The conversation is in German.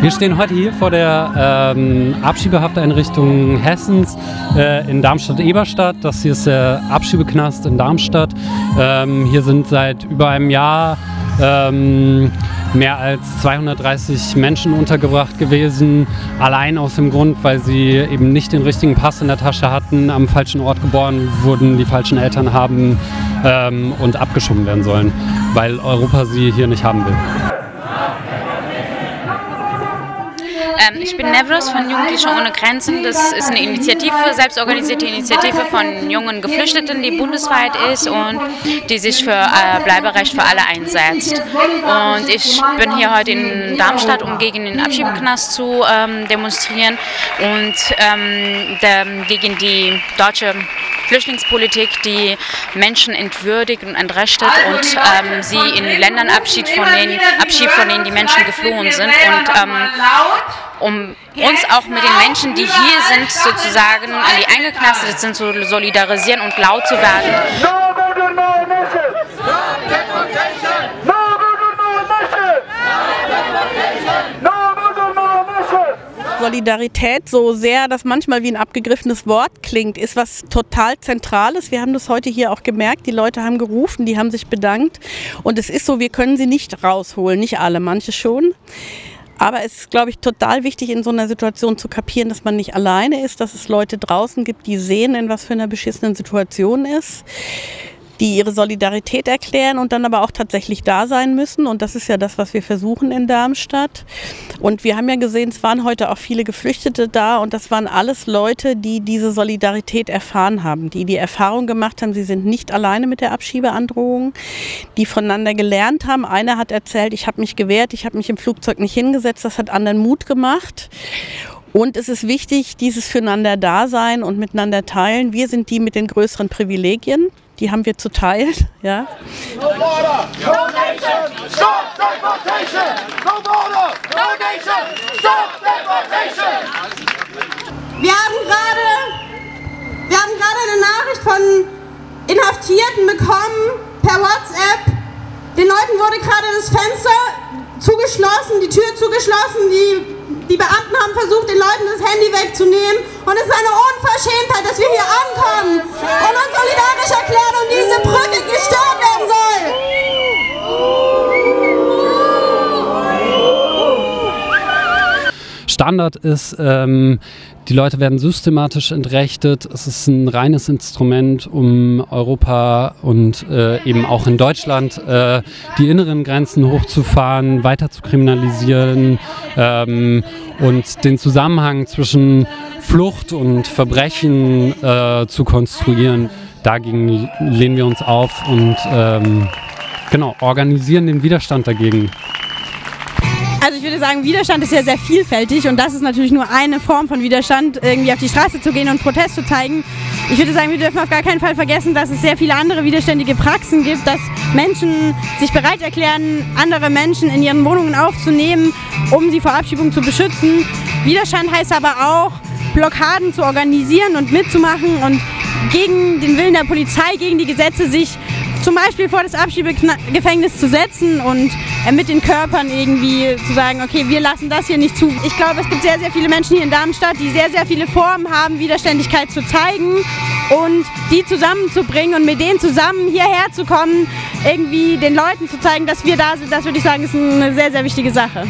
Wir stehen heute hier vor der Abschiebehafteinrichtung Hessens in Darmstadt-Eberstadt. Das hier ist der Abschiebeknast in Darmstadt. Hier sind seit über einem Jahr mehr als 230 Menschen untergebracht gewesen, allein aus dem Grund, weil sie eben nicht den richtigen Pass in der Tasche hatten, am falschen Ort geboren wurden, die falschen Eltern haben und abgeschoben werden sollen, weil Europa sie hier nicht haben will. Ich bin Nevros von Jugendlichen ohne Grenzen. Das ist eine Initiative, selbstorganisierte Initiative von jungen Geflüchteten, die bundesweit ist und die sich für Bleiberecht für alle einsetzt. Und ich bin hier heute in Darmstadt, um gegen den Abschiebeknast zu demonstrieren und gegen die deutsche Flüchtlingspolitik, die Menschen entwürdigt und entrechtet und sie in Ländern abschiebt, von denen die Menschen geflohen sind. Und um uns auch mit den Menschen, die hier sind, sozusagen an die eingeknastet sind, zu solidarisieren und laut zu werden. Solidarität, so sehr das manchmal wie ein abgegriffenes Wort klingt, ist was total Zentrales. Wir haben das heute hier auch gemerkt, die Leute haben gerufen, die haben sich bedankt und es ist so, wir können sie nicht rausholen, nicht alle, manche schon. Aber es ist, glaube ich, total wichtig, in so einer Situation zu kapieren, dass man nicht alleine ist, dass es Leute draußen gibt, die sehen, in was für einer beschissenen Situation ist, die ihre Solidarität erklären und dann aber auch tatsächlich da sein müssen. Und das ist ja das, was wir versuchen in Darmstadt. Und wir haben ja gesehen, es waren heute auch viele Geflüchtete da und das waren alles Leute, die diese Solidarität erfahren haben, die die Erfahrung gemacht haben, sie sind nicht alleine mit der Abschiebeandrohung, die voneinander gelernt haben. Einer hat erzählt, ich habe mich gewehrt, ich habe mich im Flugzeug nicht hingesetzt, das hat anderen Mut gemacht. Und es ist wichtig, dieses Füreinander-Dasein und miteinander teilen. Wir sind die mit den größeren Privilegien. Die haben wir zuteil, ja. No border, no nation, stop deportation! No border, no nation, stop deportation! Wir haben gerade eine Nachricht von Inhaftierten bekommen per WhatsApp. Den Leuten wurde gerade das Fenster zugeschlossen, die Tür zugeschlossen, die Beamten haben versucht, den Leuten das Handy wegzunehmen. Und es ist eine Unverschämtheit, dass wir hier ankommen und uns solidarisch erklären und diese Brücke gestört werden soll. Standard ist, die Leute werden systematisch entrechtet. Es ist ein reines Instrument, um Europa und eben auch in Deutschland die inneren Grenzen hochzufahren, weiter zu kriminalisieren und den Zusammenhang zwischen Flucht und Verbrechen zu konstruieren. Dagegen lehnen wir uns auf und genau, organisieren den Widerstand dagegen. Also ich würde sagen, Widerstand ist ja sehr vielfältig und das ist natürlich nur eine Form von Widerstand, irgendwie auf die Straße zu gehen und Protest zu zeigen. Ich würde sagen, wir dürfen auf gar keinen Fall vergessen, dass es sehr viele andere widerständige Praxen gibt, dass Menschen sich bereit erklären, andere Menschen in ihren Wohnungen aufzunehmen, um sie vor Abschiebung zu beschützen. Widerstand heißt aber auch, Blockaden zu organisieren und mitzumachen und gegen den Willen der Polizei, gegen die Gesetze sich zum Beispiel vor das Abschiebegefängnis zu setzen und mit den Körpern irgendwie zu sagen, okay, wir lassen das hier nicht zu. Ich glaube, es gibt sehr, sehr viele Menschen hier in Darmstadt, die sehr, sehr viele Formen haben, Widerständigkeit zu zeigen und die zusammenzubringen und mit denen zusammen hierher zu kommen, irgendwie den Leuten zu zeigen, dass wir da sind. Das würde ich sagen, ist eine sehr, sehr wichtige Sache.